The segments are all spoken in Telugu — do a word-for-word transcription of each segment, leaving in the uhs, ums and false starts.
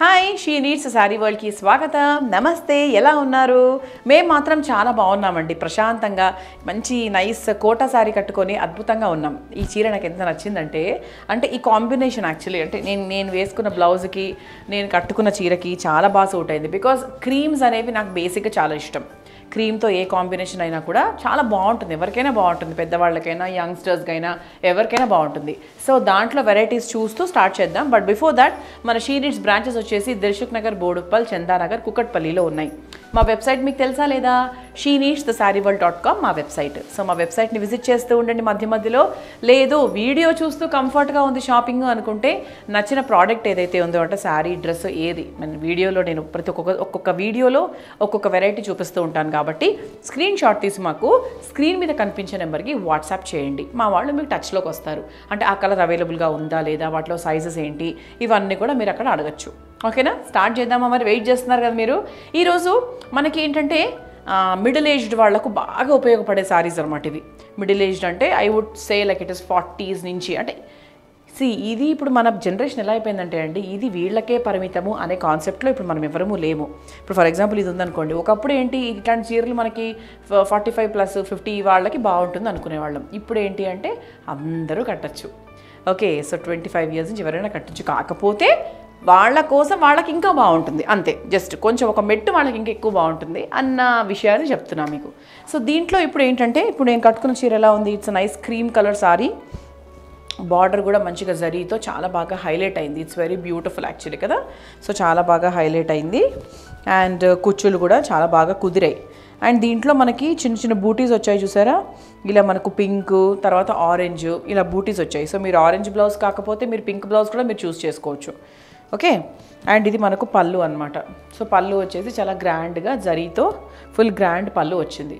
Hi, She Needs Saree World ki swagatam. Namaste, yela unnaru. Mem matram chaala baagunnamandi. Prashantanga, manchi nice kota saree kattukoni adbhutanga unnam. Ee cheera naaku entha nachindante ante ee combination actually ante nenu nenu veskunna blouse ki nenu kattukunna cheera ki chaala baa suit ayindi because creams anevi naaku basic ga chaala ishtam. Cream to a combination aina kuda chaala baaguntundi everkaina baaguntundi pedda vallakaina youngsters gaina everkaina baaguntundi so dantlo varieties choose to start cheddam but before that mana She Needs branches vachesi Darshuknagar Boduppal Chandanagar Kukatpalli lo unnai ma website meeku telusa leda she needs the saree world dot com ma website so ma website ni visit chestu undandi madhya madhyalo ledo video chustu comfort ga undi shopping anukunte nachina product edaithe undo anta saree dress edi man video lo nenu prati okka video lo okka variety chupistu untanu కాబట్టి స్క్రీన్ షాట్ తీసి మాకు స్క్రీన్ మీద కనిపించే నెంబర్ కి వాట్సాప్ చేయండి మా వాళ్ళు మీకు టచ్ లోకి వస్తారు అంటే ఆ కలర్ అవైలబుల్ గా ఉందా లేదా వాటిలో సైజెస్ ఏంటి ఇవన్నీ కూడా మీరు అక్కడ అడగొచ్చు ఓకేనా స్టార్ట్ చేద్దామా మరి వెయిట్ చేస్తున్నారు కదా మీరు ఈ రోజు మనకి ఏంటంటే మిడిల్ ఏజ్డ్ వాళ్ళకు బాగా ఉపయోగపడే సారీస్ అన్నమాట ఇవి మిడిల్ ఏజ్డ్ అంటే I would say like it is forties నుంచి అంటే See, ఇది ఇప్పుడు మన జనరేషన్ ఎలా అయిపోయిందంటే అండి ఇది వీళ్ళకే పరిమితము అనే కాన్సెప్ట్లో ఇప్పుడు మనం ఎవరము లేము ఇప్పుడు ఫర్ ఎగ్జాంపుల్ ఇది ఉందనుకోండి ఒకప్పుడు ఏంటి ఇట్లాంటి చీరలు మనకి ఫార్టీ ఫైవ్ ప్లస్ ఫిఫ్టీ వాళ్ళకి బాగుంటుంది అనుకునేవాళ్ళం ఇప్పుడు ఏంటి అంటే అందరూ కట్టచ్చు okay so twenty five years నుంచి ఎవరైనా కట్టచ్చు కాకపోతే వాళ్ళ కోసం వాళ్ళకి ఇంకా బాగుంటుంది అంతే జస్ట్ కొంచెం ఒక మెట్టు వాళ్ళకి ఇంకా ఎక్కువ బాగుంటుంది అన్న విషయాన్ని చెప్తున్నాను మీకు సో దీంట్లో ఇప్పుడు ఏంటంటే ఇప్పుడు నేను కట్టుకున్న చీర ఎలా ఉంది it's nice cream colour sari border కూడా మంచిగా జరీతో చాలా బాగా హైలైట్ అయింది ఇట్స్ వెరీ బ్యూటిఫుల్ యాక్చువల్లీ కదా సో చాలా బాగా హైలైట్ అయింది అండ్ కుచ్చులు కూడా చాలా బాగా కుదిరాయి అండ్ దీంట్లో మనకి చిన్న చిన్న బూటీస్ వచ్చాయి చూసారా ఇలా మనకు పింక్ తర్వాత ఆరెంజ్ ఇలా బూటీస్ వచ్చాయి సో మీరు ఆరెంజ్ బ్లౌజ్ కాకపోతే మీరు పింక్ బ్లౌజ్ కూడా మీరు చూస్ చేసుకోవచ్చు ఓకే అండ్ ఇది మనకు పళ్ళు అన్నమాట సో పళ్ళు వచ్చేసి చాలా గ్రాండ్గా జరీతో ఫుల్ గ్రాండ్ పళ్ళు వచ్చింది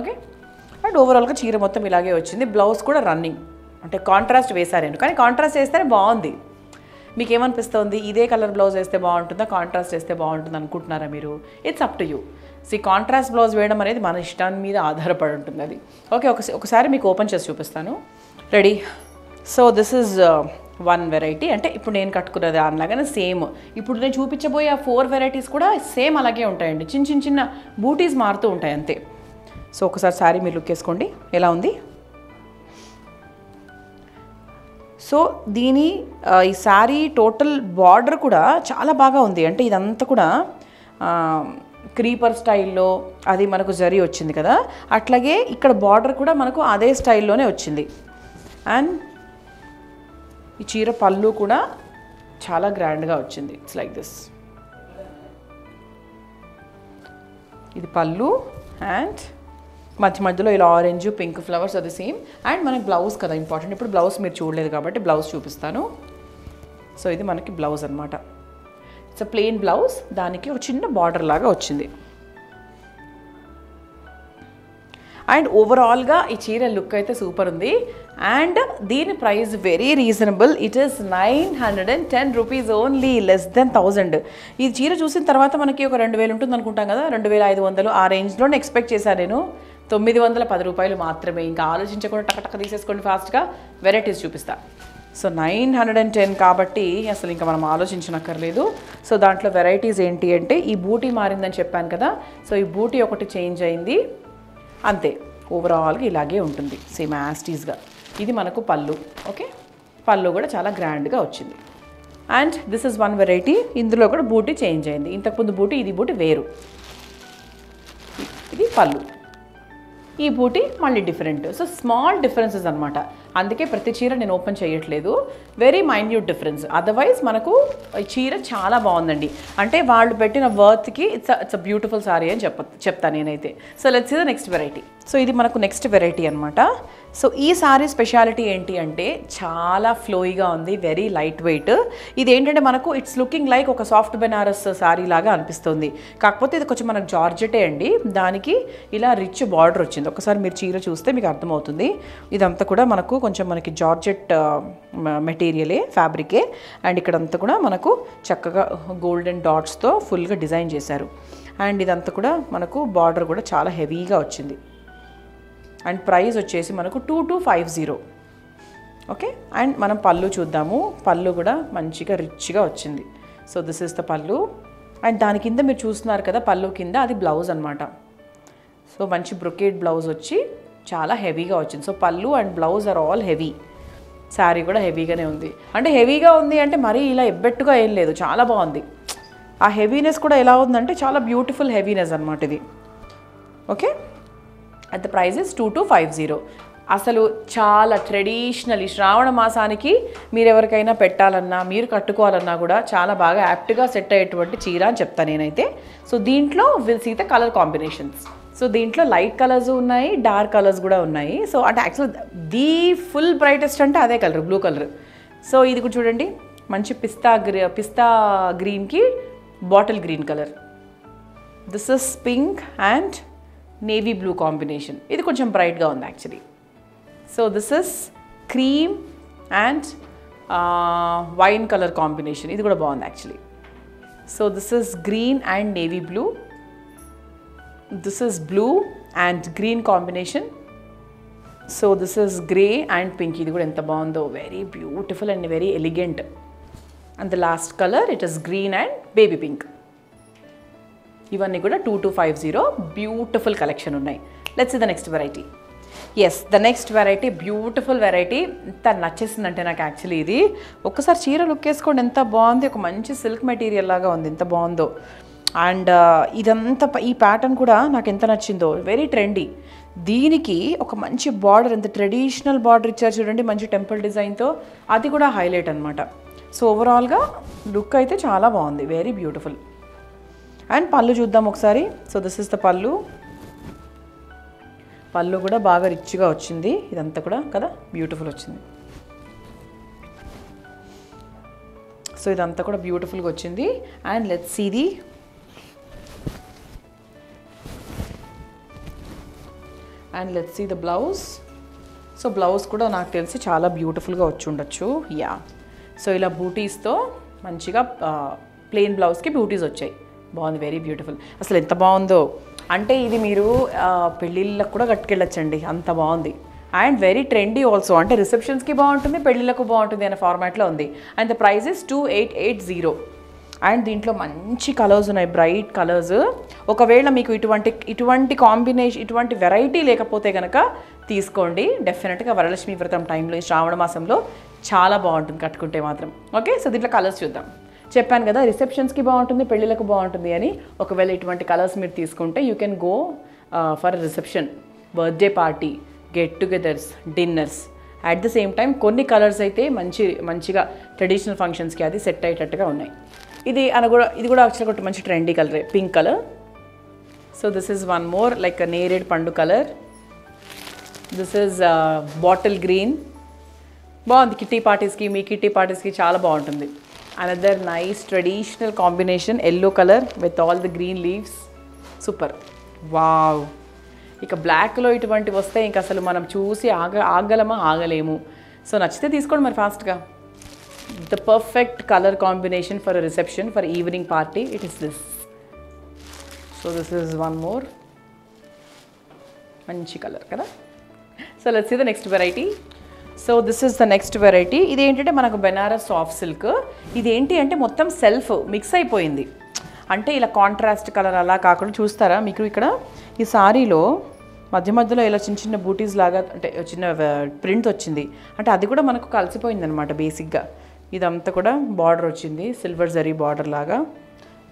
ఓకే అండ్ ఓవరాల్గా చీర మొత్తం ఇలాగే వచ్చింది బ్లౌజ్ కూడా రన్నింగ్ అంటే కాంట్రాస్ట్ వేశారేను కానీ కాంట్రాస్ట్ వేస్తేనే బాగుంది మీకు ఏమనిపిస్తుంది ఇదే కలర్ బ్లౌజ్ వేస్తే బాగుంటుందా కాంట్రాస్ట్ వేస్తే బాగుంటుంది అనుకుంటున్నారా మీరు it's up to you C contrast blouse వేయడం అనేది మన ఇష్టాన్ని మీద ఆధారపడి ఉంటుంది అది ఓకే ఒకసారి మీకు ఓపెన్ చేసి చూపిస్తాను ready so this is one variety అంటే ఇప్పుడు నేను కట్టుకున్నది అలాగనే సేమ్ ఇప్పుడు నేను చూపించబోయే ఆ ఫోర్ వెరైటీస్ కూడా సేమ్ అలాగే ఉంటాయండి చిన్న చిన్న చిన్న బూటీస్ మారుతూ ఉంటాయి అంతే సో ఒకసారి శారీ మీరు లుక్ వేసుకోండి ఎలా ఉంది సో దీని ఈ శారీ టోటల్ బార్డర్ కూడా చాలా బాగా ఉంది అంటే ఇదంతా కూడా క్రీపర్ స్టైల్లో అది మనకు జరీ వచ్చింది కదా అట్లాగే ఇక్కడ బార్డర్ కూడా మనకు అదే స్టైల్లోనే వచ్చింది అండ్ ఈ చీర పళ్ళు కూడా చాలా గ్రాండ్గా వచ్చింది ఇట్స్ లైక్ దిస్ ఇది పళ్ళు అండ్ మధ్య మధ్యలో ఇలా ఆరెంజ్ పింక్ ఫ్లవర్స్ అది సేమ్ అండ్ మనకి బ్లౌజ్ కదా ఇంపార్టెంట్ ఇప్పుడు బ్లౌజ్ మీరు చూడలేదు కాబట్టి బ్లౌజ్ చూపిస్తాను సో ఇది మనకి బ్లౌజ్ అనమాట ఇట్స్ అ ప్లెయిన్ బ్లౌజ్ దానికి ఒక చిన్న బార్డర్ లాగా వచ్చింది అండ్ ఓవరాల్గా ఈ చీర లుక్ అయితే సూపర్ ఉంది అండ్ దీని price very reasonable it is nine hundred and ten rupees only less than thousand ఈ చీర చూసిన తర్వాత మనకి ఒక రెండు వేలు ఉంటుంది అనుకుంటాం కదా రెండు వేల ఐదు వందలు ఆ రేంజ్లోనే ఎక్స్పెక్ట్ చేశాను నేను తొమ్మిది వందల పది రూపాయలు మాత్రమే ఇంకా ఆలోచించకుండా టక టక తీసేసుకోండి ఫాస్ట్గా వెరైటీస్ చూపిస్తా so nine hundred and ten కాబట్టి అసలు ఇంకా మనం ఆలోచించనక్కర్లేదు సో దాంట్లో వెరైటీస్ ఏంటి అంటే ఈ బూటీ మారిందని చెప్పాను కదా సో ఈ బూటీ ఒకటి చేంజ్ అయింది అంతే ఓవరాల్గా ఇలాగే ఉంటుంది సేమ్ యాస్టీస్గా ఇది మనకు పళ్ళు ఓకే పళ్ళు కూడా చాలా గ్రాండ్గా వచ్చింది and this is one variety ఇందులో కూడా బూటీ చేంజ్ అయింది ఇంతకుముందు బూటీ ఇది బూటీ వేరు ఇది పళ్ళు ఈ బూటీ మళ్ళీ డిఫరెంట్ సో స్మాల్ డిఫరెన్సెస్ అనమాట అందుకే ప్రతి చీర నేను ఓపెన్ చేయట్లేదు వెరీ మైన్యూట్ డిఫరెన్స్ అదర్వైజ్ మనకు చీర చాలా బాగుందండి అంటే వాళ్ళు పెట్టిన వర్త్కి it's it's a beautiful sorry అని చెప్ప చెప్తాను నేనైతే so let's see the next variety so ఇది మనకు నెక్స్ట్ వెరైటీ అనమాట సో ఈ సారీ స్పెషాలిటీ ఏంటి అంటే చాలా ఫ్లోయిగా ఉంది వెరీ లైట్ వెయిట్ ఇది ఏంటంటే మనకు ఇట్స్ లుకింగ్ లైక్ ఒక సాఫ్ట్ బెనారస్ సారీ లాగా అనిపిస్తుంది కాకపోతే ఇది కొంచెం మనకు జార్జెటే అండి దానికి ఇలా రిచ్ బార్డర్ వచ్చింది ఒకసారి మీరు చీర చూస్తే మీకు అర్థమవుతుంది ఇదంతా కూడా మనకు కొంచెం మనకి జార్జెట్ మెటీరియలే ఫ్యాబ్రికే అండ్ ఇక్కడంతా కూడా మనకు చక్కగా గోల్డెన్ డాట్స్తో ఫుల్గా డిజైన్ చేశారు అండ్ ఇదంతా కూడా మనకు బార్డర్ కూడా చాలా హెవీగా వచ్చింది అండ్ ప్రైస్ వచ్చేసి మనకు two two five zero okay and మనం పళ్ళు చూద్దాము పళ్ళు కూడా మంచిగా రిచ్గా వచ్చింది So this is the pallu. And dani kinda meer chustunaru kada pallu kinda adi blouse anamata. So manchi brocade blouse vachi chala heavy ga vachindi. So pallu and blouse are all heavy. Saree kuda heavy gane undi. Ante heavy ga undi ante mari ila ebbettuga em ledu chala baagundi. Aa heaviness kuda ela undante chala beautiful heaviness anamata idi. Okay? At the price is two two five zero. అసలు చాలా ట్రెడిషనల్ శ్రావణ మాసానికి మీరు ఎవరికైనా పెట్టాలన్నా మీరు కట్టుకోవాలన్నా కూడా చాలా బాగా యాప్ట్గా సెట్ అయ్యేటువంటి చీర అని చెప్తాను నేనైతే. సో దీంట్లో will see the colour combinations. So దీంట్లో లైట్ కలర్స్ ఉన్నాయి, డార్క్ కలర్స్ కూడా ఉన్నాయి. సో అంటే యాక్చువల్ ది ఫుల్ బ్రైటెస్ట్ అంటే అదే కలర్, బ్లూ కలర్. సో ఇది కూడా చూడండి, మంచి పిస్తా గ్రీ పిస్తా గ్రీన్కి bottle green colour. This is pink and navy blue combination. ఇది కొంచెం బ్రైట్గా ఉంది actually. So this is cream and uh, wine color combination. This is a bond actually. So this is green and navy blue. This is blue and green combination. So this is grey and pinky. This is a bond though. Very beautiful and very elegant. And the last color, it is green and baby pink. Even two two five zero, beautiful collection unnai. Let's see the next variety. Yes the next variety beautiful variety. ఇంత నచ్చేసిందంటే నాకు యాక్చువల్లీ ఇది ఒక్కసారి చీర లుక్ వేసుకోండి, ఎంత బాగుంది. ఒక మంచి సిల్క్ మెటీరియల్ లాగా ఉంది, ఎంత బాగుందో. అండ్ ఇదంతా ఈ ప్యాటర్న్ కూడా నాకు ఎంత నచ్చిందో, వెరీ ట్రెండీ. దీనికి ఒక మంచి బార్డర్, ఎంత ట్రెడిషనల్ బార్డర్ ఇచ్చారు చూడండి, మంచి టెంపుల్ డిజైన్తో, అది కూడా హైలైట్ అనమాట. సో ఓవరాల్గా లుక్ అయితే చాలా బాగుంది, వెరీ బ్యూటిఫుల్. అండ్ పళ్ళు చూద్దాం ఒకసారి. సో దిస్ ఇస్ ద పళ్ళు. పళ్ళు కూడా బాగా రిచ్గా వచ్చింది, ఇదంతా కూడా కదా బ్యూటిఫుల్ వచ్చింది. సో ఇదంతా కూడా బ్యూటిఫుల్గా వచ్చింది. And let's see the and let's see the blouse. So blouse కూడా నాకు తెలిసి చాలా బ్యూటిఫుల్గా వచ్చి ఉండొచ్చు. యా, సో ఇలా బూటీస్తో మంచిగా ప్లెయిన్ బ్లౌజ్కి బూటీస్ వచ్చాయి, బాగుంది, వెరీ బ్యూటిఫుల్. అసలు ఎంత బాగుందో అంటే ఇది మీరు పెళ్ళిళ్ళకు కూడా కట్టుకెళ్ళొచ్చండి, అంత బాగుంది. అండ్ వెరీ ట్రెండీ ఆల్సో, అంటే రిసెప్షన్స్కి బాగుంటుంది, పెళ్ళిళ్ళకు బాగుంటుంది అనే ఫార్మాట్లో ఉంది. And the price is two eight eight zero. And దీంట్లో మంచి కలర్స్ ఉన్నాయి, బ్రైట్ కలర్స్. ఒకవేళ మీకు ఇటువంటి ఇటువంటి కాంబినేషన్ ఇటువంటి వెరైటీ లేకపోతే కనుక తీసుకోండి, డెఫినెట్గా వరలక్ష్మీ వ్రతం టైంలో ఈ శ్రావణ మాసంలో చాలా బాగుంటుంది కట్టుకుంటే మాత్రం. ఓకే, సో దీంట్లో కలర్స్ చూద్దాం. చెప్పాను కదా రిసెప్షన్స్కి బాగుంటుంది, పెళ్ళిళ్ళకు బాగుంటుంది అని. ఒకవేళ ఇటువంటి కలర్స్ మీరు తీసుకుంటే you can go for reception, birthday party, get togethers, dinners. At the same time కొన్ని కలర్స్ అయితే మంచి మంచిగా ట్రెడిషనల్ ఫంక్షన్స్కి అది సెట్ అయ్యేటట్టుగా ఉన్నాయి. ఇది అన కూడా ఇది కూడా యాక్చువల్గా ఒక మంచి ట్రెండీ కలరే, pink colour. So this is one more like నేరేడ్ పండు colour. This is bottle green, బాగుంది కిట్టి పార్టీస్కి, మీ కిట్టి పార్టీస్కి చాలా బాగుంటుంది. Another nice traditional combination, yellow color with all the green leaves, super. Wow, ఇక బ్లాక్లో ఇటువంటి వస్తే ఇంక అసలు మనం చూసి ఆగ ఆగలమా ఆగలేము. సో నచ్చితే తీసుకోండి మరి ఫాస్ట్గా. The perfect colour combination for reception, for evening party, it is this. So this is one more మంచి కలర్ కదా. So let's see the next variety. So this is the next variety. ఇదేంటంటే మనకు బెనారస్ సాఫ్ట్ సిల్క్. ఇదేంటి అంటే మొత్తం సెల్ఫ్ మిక్స్ అయిపోయింది, అంటే ఇలా కాంట్రాస్ట్ కలర్ అలా కాకుండా. చూస్తారా మీకు ఇక్కడ ఈ సారీలో మధ్య మధ్యలో ఇలా చిన్న చిన్న బూటీస్ లాగా, అంటే చిన్న ప్రింట్ వచ్చింది, అంటే అది కూడా మనకు కలిసిపోయింది అనమాట. బేసిక్గా ఇదంతా కూడా బార్డర్ వచ్చింది సిల్వర్ జరీ బార్డర్ లాగా,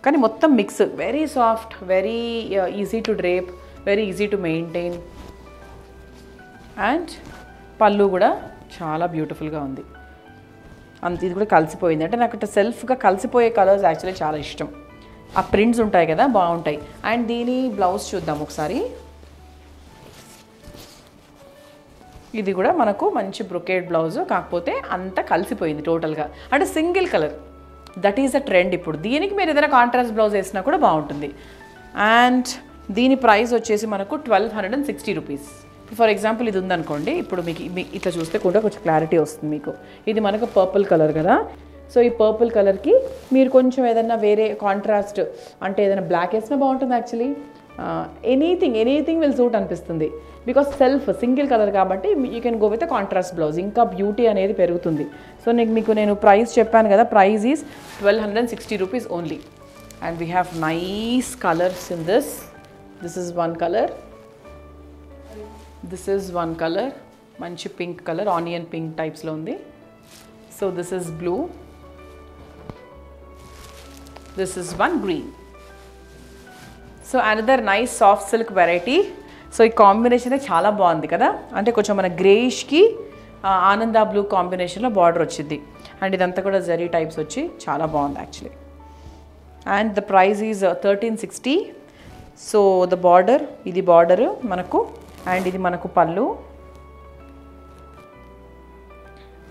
కానీ మొత్తం mix. Very soft, very easy to drape, very easy to maintain. And పళ్ళు కూడా చాలా బ్యూటిఫుల్గా ఉంది, అంత ఇది కూడా కలిసిపోయింది. అంటే నాకు సెల్ఫ్గా కలిసిపోయే కలర్స్ యాక్చువల్లీ చాలా ఇష్టం, ఆ ప్రింట్స్ ఉంటాయి కదా బాగుంటాయి. అండ్ దీని బ్లౌజ్ చూద్దాం ఒకసారి. ఇది కూడా మనకు మంచి బ్రొకేడ్ బ్లౌజ్, కాకపోతే అంత కలిసిపోయింది టోటల్గా, అంటే single colour. That is the trend ఇప్పుడు. దీనికి మీరు ఏదైనా కాంట్రాస్ట్ బ్లౌజ్ వేసినా కూడా బాగుంటుంది. అండ్ దీని ప్రైస్ వచ్చేసి మనకు twelve hundred and sixty rupees. For example ఇది ఉందనుకోండి, ఇప్పుడు మీకు ఇట్లా చూస్తే కూడా కొంచెం క్లారిటీ వస్తుంది మీకు. ఇది మనకు పర్పుల్ కలర్ కదా. సో ఈ పర్పుల్ కలర్కి మీరు కొంచెం ఏదైనా వేరే కాంట్రాస్ట్, అంటే ఏదైనా బ్లాక్ వేసినా బాగుంటుంది actually, Uh, anything, anything will suit anpistundi because self single color kabatti you can go with a contrast blouse. Inka beauty anedi perugutundi. So nik meeku nenu price cheppanu kada, price is twelve sixty rupees only. And we have nice colors in this. This is one color. This is one color. Manchi pink color, onion pink types lo undi. So this is blue. This is one green. So another nice soft silk variety. So this combination is chala bondi kada. Ante kocham mana grayish ki ananda blue combination lo border ochindi. And idantha kuda zari types vachi chala bondi actually. And the price is thirteen sixty. So the border, idi border manaku and idi manaku pallu.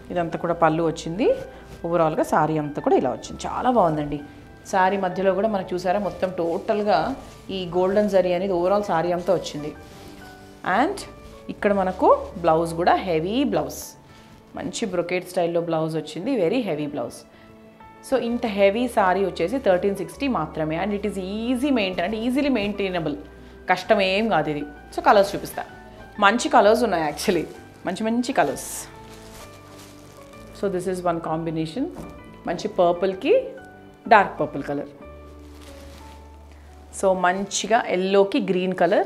Idantha kuda pallu ochindi. Overall ga saree antha kuda ila ochindi. Chala bondandi. Sari madhyalo kuda manaku chusara mottham total ga ee golden zari anedi overall saree anta ochindi. And ikkada manaku blouse kuda heavy blouse, manchi brocade style lo blouse ochindi, very heavy blouse. So inta heavy saree vachesi thirteen sixty maatrame. And it is easy maintain and easily maintainable, kashtam em gaadu idi. So colors chupista, manchi colors unnai actually, manchi manchi colors. So this is one combination, manchi purple ki dark purple color. So manchiga yellow ki green color.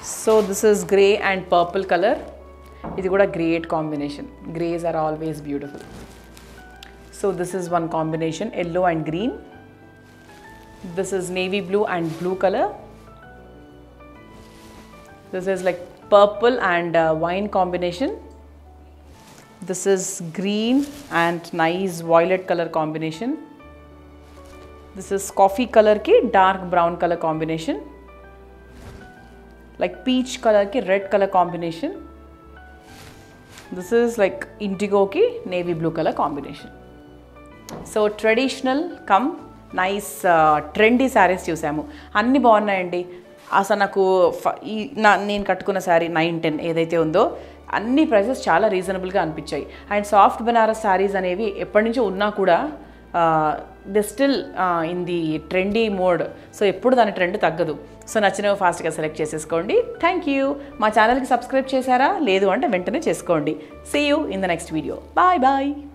So this is grey and purple color. This is a great combination. Greys are always beautiful. So this is one combination, yellow and green. This is navy blue and blue color. This is like purple and uh, wine combination. This is green and nice violet color combination. This is coffee color ki dark brown color combination. Like peach color ki red color combination. This is like indigo ki navy blue color combination. So traditional come nice uh, trendy sarees chusamu. Anni baagunnayandi. Asa naku na nenu kattukunna saree nine ten edaithe undo anni prices chala reasonable ga anpichayi. And soft Benares sarees anevi eppadi nunchi unna kuda they still uh, in the trendy mode. So eppudu dani trend taggadu. So nachinava fast ga select cheseskondi. Thank you. Ma channel ki subscribe chesara ledu ante ventane cheskondi. See you in the next video. Bye bye.